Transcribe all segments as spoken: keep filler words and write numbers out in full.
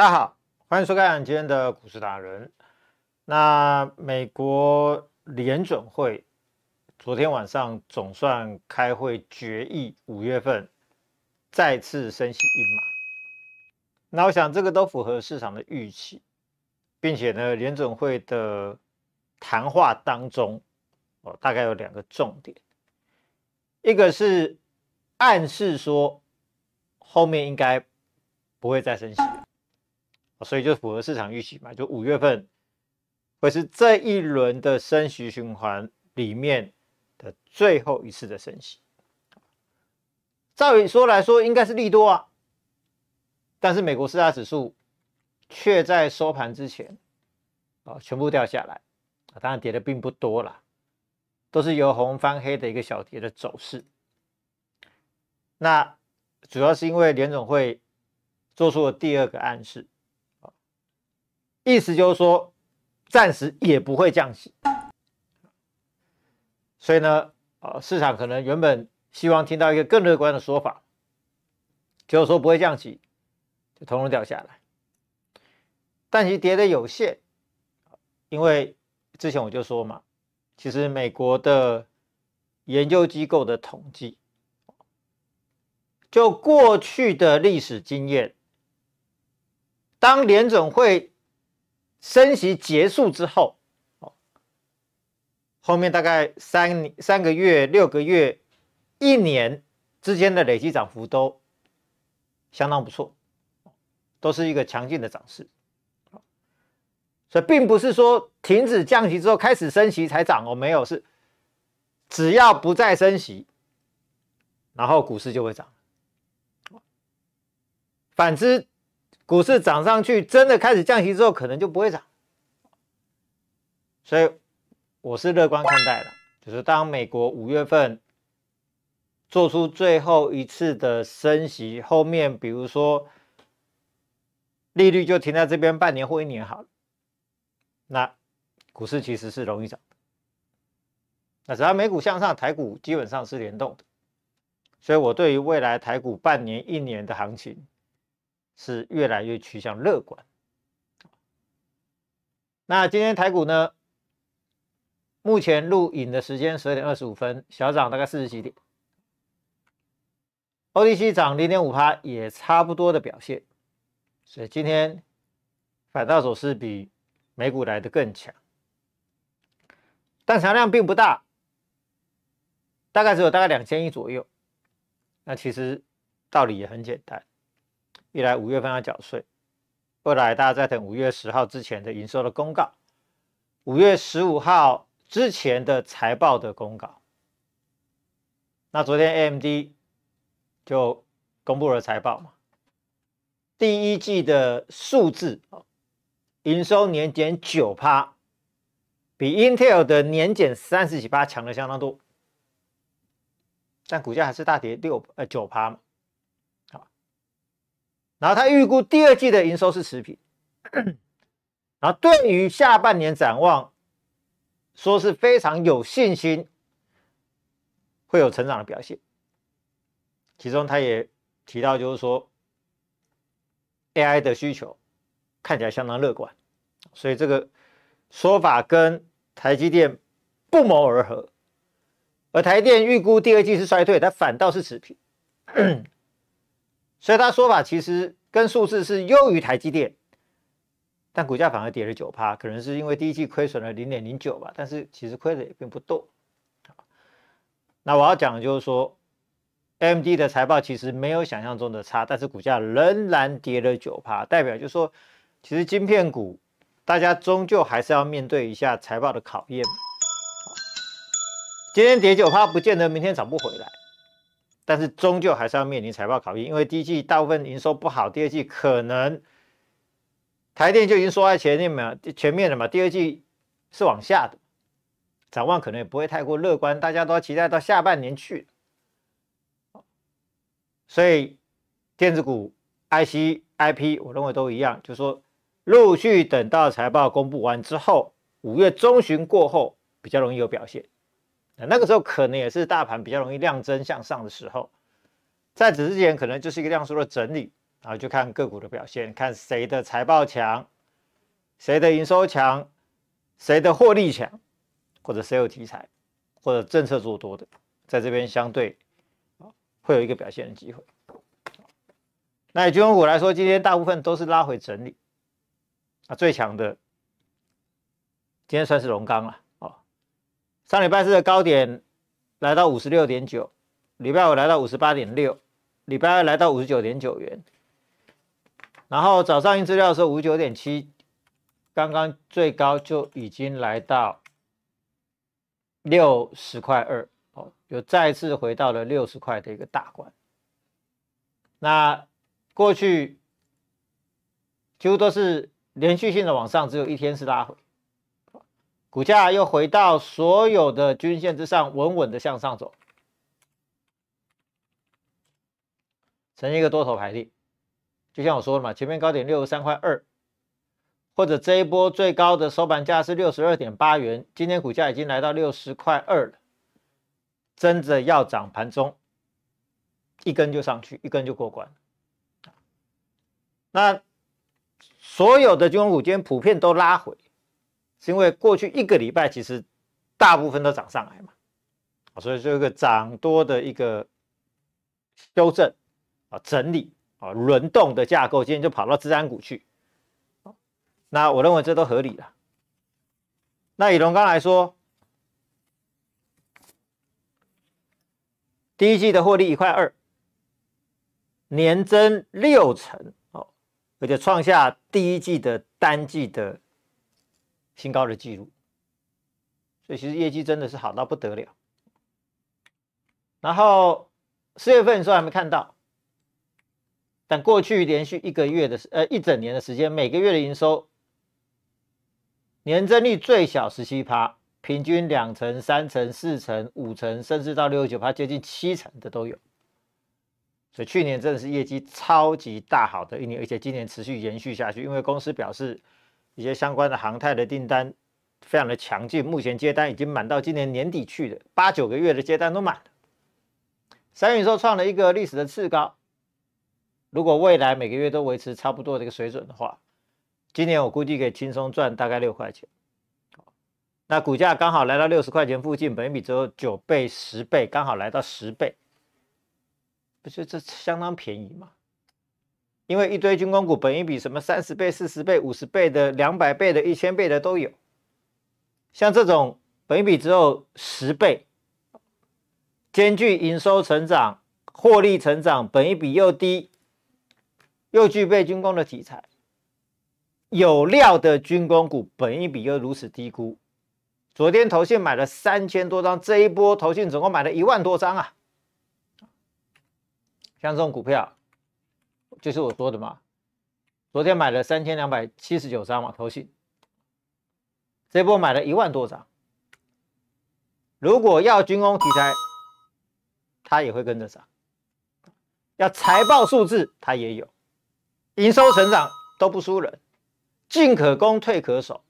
大家好，欢迎收看今天的股市达人。那美国联准会昨天晚上总算开会决议，五月份再次升息一码。那我想这个都符合市场的预期，并且呢，联准会的谈话当中，哦，大概有两个重点，一个是暗示说后面应该不会再升息。 所以就符合市场预期嘛，就五月份会是这一轮的升息循环里面的最后一次的升息。照理说来说，应该是利多啊，但是美国四大指数却在收盘之前啊全部掉下来，啊，当然跌的并不多啦，都是由红翻黑的一个小跌的走势。那主要是因为联准会做出了第二个暗示。 意思就是说，暂时也不会降息，所以呢，呃，市场可能原本希望听到一个更乐观的说法，就是说不会降息，就统统掉下来。但其实跌的有限，因为之前我就说嘛，其实美国的研究机构的统计，就过去的历史经验，当联准会 升息结束之后，哦，后面大概三三个月、六个月、一年之间的累积涨幅都相当不错，都是一个强劲的涨势。所以并不是说停止降息之后开始升息才涨哦，没有，是只要不再升息，然后股市就会涨。反之， 股市涨上去，真的开始降息之后，可能就不会涨。所以我是乐观看待的，就是当美国五月份做出最后一次的升息，后面比如说利率就停在这边半年或一年好了，那股市其实是容易涨的。那只要美股向上，台股基本上是联动的，所以我对于未来台股半年、一年的行情 是越来越趋向乐观。那今天台股呢？目前录影的时间十二点二十五分，小涨大概四十几点 ，O T C 涨 百分之零点五 也差不多的表现。所以今天反倒走势比美股来得更强，但成交量并不大，大概只有大概 两千亿左右。那其实道理也很简单。 一来五月份要缴税，二来大家在等五月十号之前的营收的公告，五月十五号之前的财报的公告。那昨天 A M D 就公布了财报嘛，第一季的数字啊，营收年减 百分之九， 比 Intel 的年减三十几%强的相当多，但股价还是大跌六呃 百分之九 嘛。 然后他预估第二季的营收是持平，然后对于下半年展望，说是非常有信心，会有成长的表现。其中他也提到，就是说 A I 的需求看起来相当乐观，所以这个说法跟台积电不谋而合。而台电预估第二季是衰退，它反倒是持平。所以他说法其实跟数字是优于台积电，但股价反而跌了 百分之九， 可能是因为第一季亏损了 百分之零点零九 吧，但是其实亏的也并不多。那我要讲的就是说 ，A M D 的财报其实没有想象中的差，但是股价仍然跌了 百分之九， 代表就是说，其实晶片股大家终究还是要面对一下财报的考验。今天跌 百分之九 不见得明天涨不回来。 但是终究还是要面临财报考验，因为第一季大部分营收不好，第二季可能台电就已经说在前面嘛，前面了嘛，第二季是往下的，展望可能也不会太过乐观，大家都要期待到下半年去。所以电子股、I C、I P， 我认为都一样，就是说陆续等到财报公布完之后，五月中旬过后比较容易有表现。 那个时候可能也是大盘比较容易量增向上的时候，在此之前可能就是一个量缩的整理，然后就看个股的表现，看谁的财报强，谁的营收强，谁的获利强，或者谁有题材，或者政策做多的，在这边相对会有一个表现的机会。那以军工股来说，今天大部分都是拉回整理，啊，最强的今天算是龙钢了哦，上礼拜四的高点来到 五十六点九， 礼拜五来到 五十八点六， 礼拜二来到 五十九点九元，然后早上印资料的时候 五十九点七， 刚刚最高就已经来到六十块二哦，又再次回到了六十块的一个大关。那过去几乎都是连续性的往上，只有一天是拉回，股价又回到所有的均线之上，稳稳的向上走，呈现一个多头排列。就像我说的嘛，前面高点六十三块二，或者这一波最高的收盘价是 六十二点八元，今天股价已经来到六十块二了，真的要涨盘中一根就上去，一根就过关。那所有的军工股今天普遍都拉回，是因为过去一个礼拜其实大部分都涨上来嘛，所以就一个涨多的一个修正啊、整理啊、轮动的架构，今天就跑到资安股去。那我认为这都合理了。那以龙钢来说，第一季的获利一块二，年增六成哦，而且创下第一季的单季的新高的记录，所以其实业绩真的是好到不得了。然后四月份你说还没看到，但过去连续一个月的呃一整年的时间，每个月的营收年增率最小 百分之十七， 平均两成、三成、四成、五成，甚至到 百分之六十九， 接近七成的都有。所以去年真的是业绩超级大好的一年，而且今年持续延续下去，因为公司表示，一些相关的航太的订单非常的强劲，目前接单已经满到今年年底去了，八九个月的接单都满了。三月营收创了一个历史的次高，如果未来每个月都维持差不多的一个水准的话，今年我估计可以轻松赚大概六块钱。那股价刚好来到六十块钱附近，本益比只有九倍、十倍，刚好来到十倍，不是这相当便宜吗？因为一堆军工股本益比什么三十倍、四十倍、五十倍的、两百倍的、一千倍的都有，像这种本益比只有十倍，兼具营收成长、获利成长，本益比又低，又具备军工的题材，有料的军工股本益比又如此低估。昨天投信买了三千多张，这一波投信总共买了一万多张啊，像这种股票。就是我说的嘛，昨天买了三千两百七十九张嘛，投信，这波买了一万多张。如果要军工题材，它也会跟着涨；要财报数字，它也有营收成长都不输人，进可攻退可守，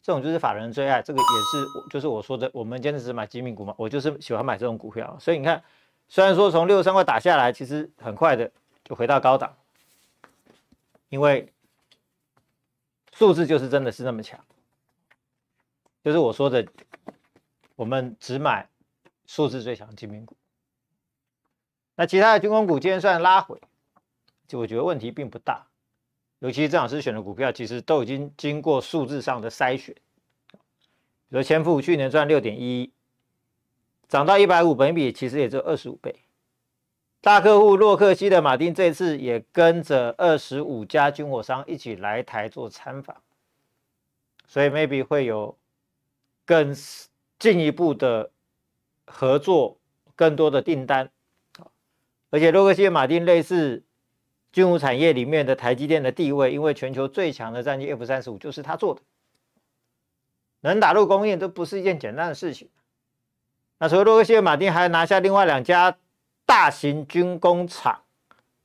这种就是法人最爱。这个也是就是我说的，我们今天只买机密股嘛，我就是喜欢买这种股票。所以你看，虽然说从六十三块打下来，其实很快的。就回到高档，因为数字就是真的是那么强，就是我说的，我们只买数字最强的精品股。那其他的军工股今天算拉回，就我觉得问题并不大，尤其郑老师选的股票，其实都已经经过数字上的筛选。比如前夫去年赚 六点一一， 涨到一百五十，本益比其实也只有二十五倍。大客户洛克希的马丁这次也跟着二十五家军火商一起来台做参访，所以 maybe 会有更进一步的合作，更多的订单。而且洛克希的马丁类似军武产业里面的台积电的地位，因为全球最强的战机 F 三十五 就是他做的，能打入供应都不是一件简单的事情。那除了洛克希的马丁，还拿下另外两家大型军工厂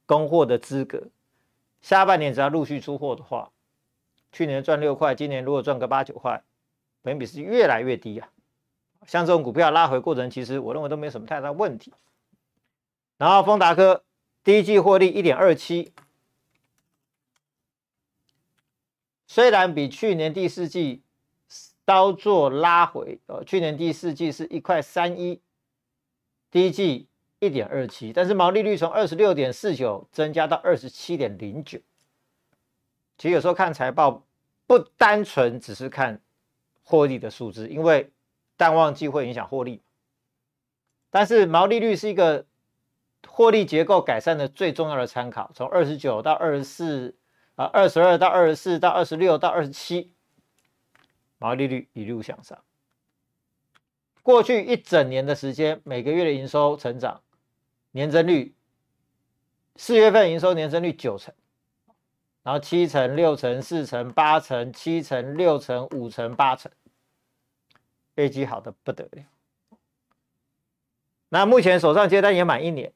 供货的资格，下半年只要陆续出货的话，去年赚六块，今年如果赚个八九块，本益比是越来越低啊。像这种股票拉回过程，其实我认为都没什么太大问题。然后丰达科第一季获利 一点二七，虽然比去年第四季稍作拉回，呃，去年第四季是一块三一，第一季一点二七，但是毛利率从二十六点四九增加到二十七点零九。其实有时候看财报不单纯只是看获利的数字，因为淡旺季会影响获利，但是毛利率是一个获利结构改善的最重要的参考，从二十九到二十四，啊，二十二到二十四到二十六到二十七。毛利率一路向上，过去一整年的时间，每个月的营收成长年增率，四月份营收年增率九成，然后七成、六成、四成、八成、七成、六成、五成、八成，业绩好的不得了。那目前手上接单也满一年，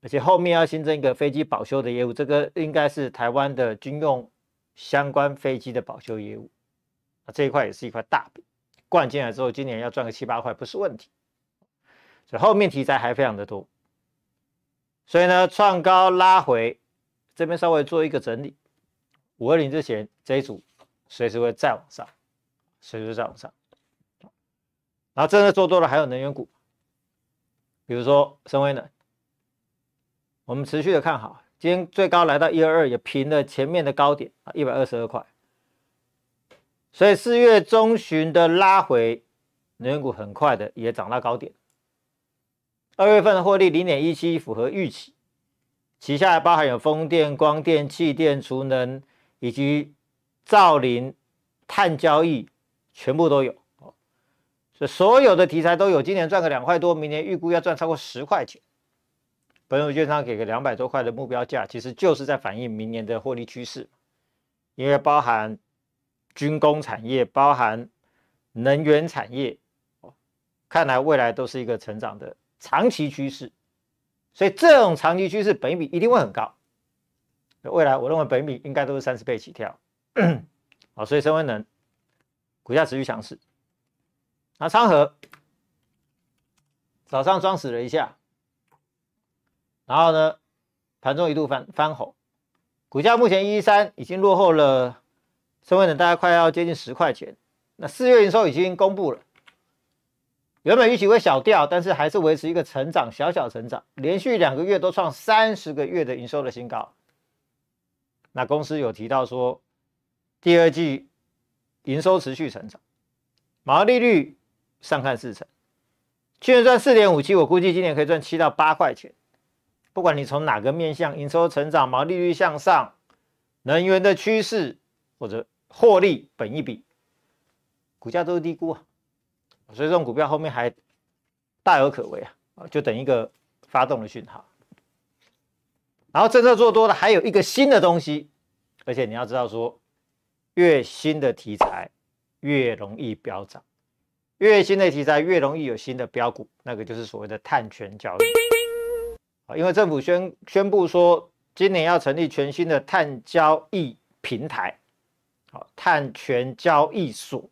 而且后面要新增一个飞机保修的业务，这个应该是台湾的军用相关飞机的保修业务。这一块也是一块大饼，灌进来之后，今年要赚个七八块不是问题，所以后面题材还非常的多。所以呢，创高拉回这边稍微做一个整理， 五二零之前这一组随时会再往上，随时再往上。然后真的做多了还有能源股，比如说深威能，我们持续的看好，今天最高来到一百二十二，也平了前面的高点啊一百二十二块。所以四月中旬的拉回，能源股很快的也涨到高点。二月份的获利 零点一七 符合预期，旗下包含有风电、光电、气电、储能以及造林、碳交易，全部都有。所以所有的题材都有，今年赚个两块多，明年预估要赚超过十块钱。本土券商给个两百多块的目标价，其实就是在反映明年的获利趋势，因为包含军工产业，包含能源产业，看来未来都是一个成长的长期趋势，所以这种长期趋势本益比一定会很高。未来我认为本益比应该都是三十倍起跳，好，所以深威能股价持续强势。那昌河早上装死了一下，然后呢，盘中一度翻翻红，股价目前一百一十三已经落后了。深威能大概快要接近十块钱，那四月营收已经公布了，原本预期会小掉，但是还是维持一个成长，小小成长，连续两个月都创三十个月的营收的新高。那公司有提到说，第二季营收持续成长，毛利率上看四成，去年赚 四点五七， 我估计今年可以赚七到八块钱。不管你从哪个面向，营收成长、毛利率向上、能源的趋势或者获利本益比，股价都是低估啊，所以这种股票后面还大有可为啊，就等一个发动的讯号。然后政策做多的还有一个新的东西，而且你要知道说，越新的题材越容易飙涨，越新的题材越容易有新的标股，那个就是所谓的碳权交易。因为政府宣宣布说，今年要成立全新的碳交易平台。好，碳权交易所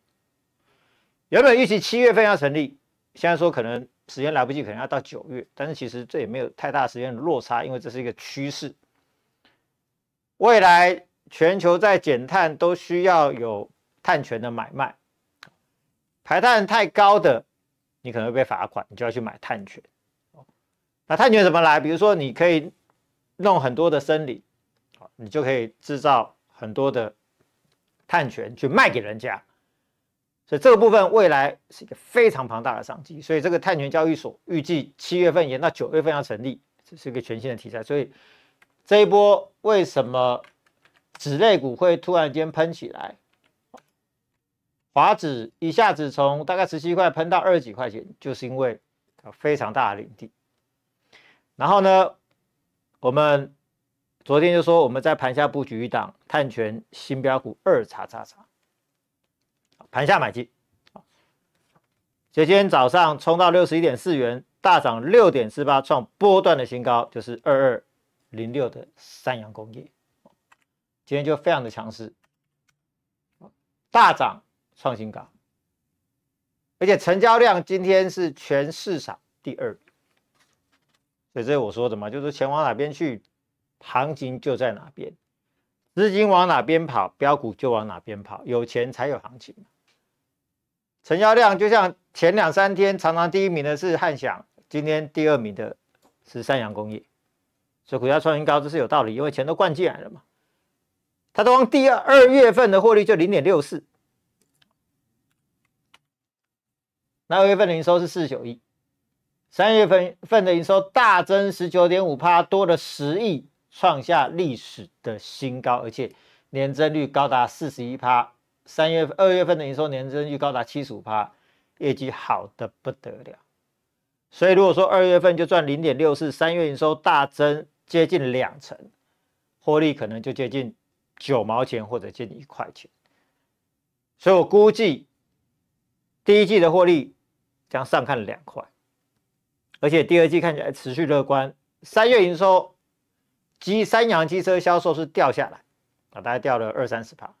原本预期七月份要成立，现在说可能时间来不及，可能要到九月，但是其实这也没有太大时间的落差，因为这是一个趋势。未来全球在减碳都需要有碳权的买卖，排碳太高的，你可能会被罚款，你就要去买碳权。那碳权怎么来？比如说你可以弄很多的森林，你就可以制造很多的碳权去卖给人家，所以这个部分未来是一个非常庞大的商机。所以这个碳权交易所预计七月份延到九月份要成立，这是一个全新的题材。所以这一波为什么纸类股会突然间喷起来？华纸一下子从大概十七块喷到二十几块钱，就是因为非常大的领地。然后呢，我们昨天就说我们在盘下布局一档碳权新标股二叉叉叉，盘下买进，所以今天早上冲到 六十一点四 元，大涨 六点四八， 创波段的新高，就是二二零六的三洋工业，今天就非常的强势，大涨创新高，而且成交量今天是全市场第二，所以这是我说的嘛，就是钱往哪边去，行情就在哪边，资金往哪边跑，标股就往哪边跑，有钱才有行情。成交量就像前两三天常常第一名的是汉翔，今天第二名的是三洋工业，所以股价创新高这是有道理，因为钱都灌进来了嘛。它光第二二月份的获利就 零点六四， 那二月份的营收是四十九亿，三月份份的营收大增 百分之十九点五， 多了十亿，创下历史的新高，而且年增率高达 百分之四十一， 三月二月份的营收年增率高达 百分之七十五， 业绩好的不得了。所以如果说二月份就赚 零点六四， 三月营收大增接近两成，获利可能就接近九毛钱或者接近一块钱。所以我估计第一季的获利将上看两块。而且第二季看起来持续乐观，三月营收机三洋机车销售是掉下来，啊，大概掉了二三十趴。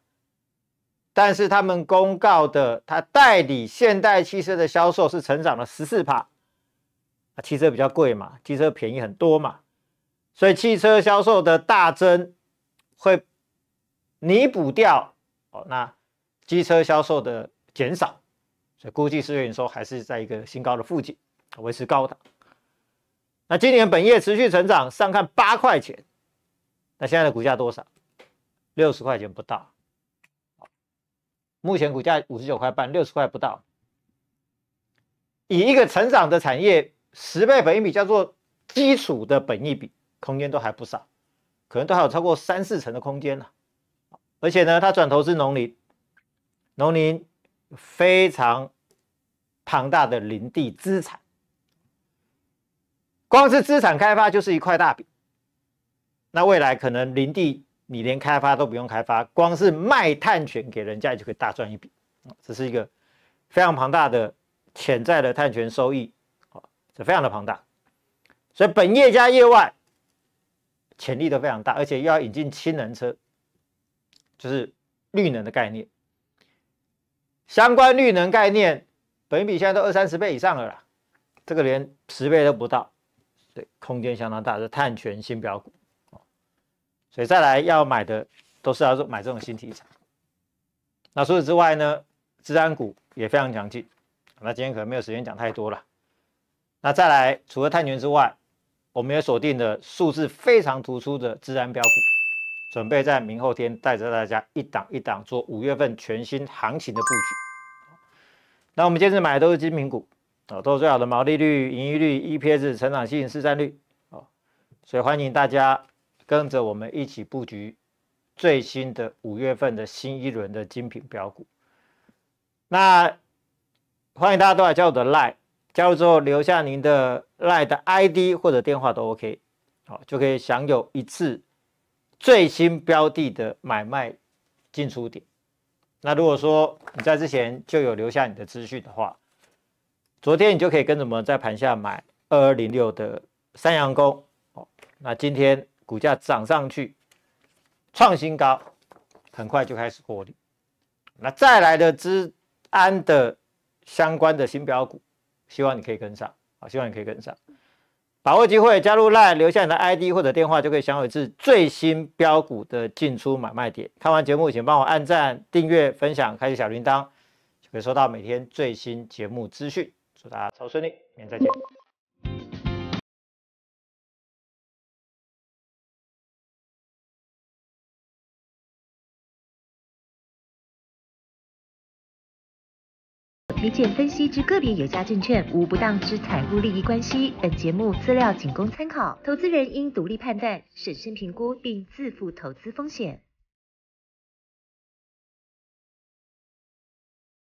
但是他们公告的，他代理现代汽车的销售是成长了十四趴。啊，汽车比较贵嘛，汽车便宜很多嘛，所以汽车销售的大增会弥补掉哦，那机车销售的减少，所以估计四月营收还是在一个新高的附近。维持高档，那今年本业持续成长，上看八块钱，那现在的股价多少？六十块钱不到，目前股价五十九块半，六十块不到。以一个成长的产业，十倍本益比叫做基础的本益比，空间都还不少，可能都还有超过三四成的空间呢。而且呢，它转投资农林，农林非常庞大的林地资产。光是资产开发就是一块大饼，那未来可能林地你连开发都不用开发，光是卖碳权给人家就可以大赚一笔，这是一个非常庞大的潜在的碳权收益，这非常的庞大，所以本业加业外潜力都非常大，而且要引进氢能车，就是绿能的概念，相关绿能概念，本益比现在都二三十倍以上了啦。这个连十倍都不到，对，空间相当大，是碳权新标股，所以再来要买的都是要买这种新题材。那除此之外呢，资安股也非常强劲，那今天可能没有时间讲太多了。那再来，除了碳权之外，我们也锁定了数字非常突出的资安标股，准备在明后天带着大家一档一档做五月份全新行情的布局。那我们今天买的都是精品股。哦，都是最好的毛利率、盈利率、E P S、成长性、市占率，哦，所以欢迎大家跟着我们一起布局最新的五月份的新一轮的精品标股。那欢迎大家都来加入我的 LINE， 加入之后留下您的 LINE 的 I D 或者电话都 OK， 好，哦，就可以享有一次最新标的的买卖进出点。那如果说你在之前就有留下你的资讯的话，昨天你就可以跟着我们在盘下买二二零六的三洋工，哦，那今天股价涨上去，创新高，很快就开始获利。那再来的资安的相关的新标股，希望你可以跟上，好，希望你可以跟上，把握机会加入 LINE， 留下你的 I D 或者电话，就可以享有一次最新标股的进出买卖点。看完节目，请帮我按赞、订阅、分享，开启小铃铛，就可以收到每天最新节目资讯。祝大家超顺利，明天再见。推荐分析之个别有价证券，无不当之财务利益关系。本节目资料仅供参考，投资人应独立判断、审慎评估，并自负投资风险。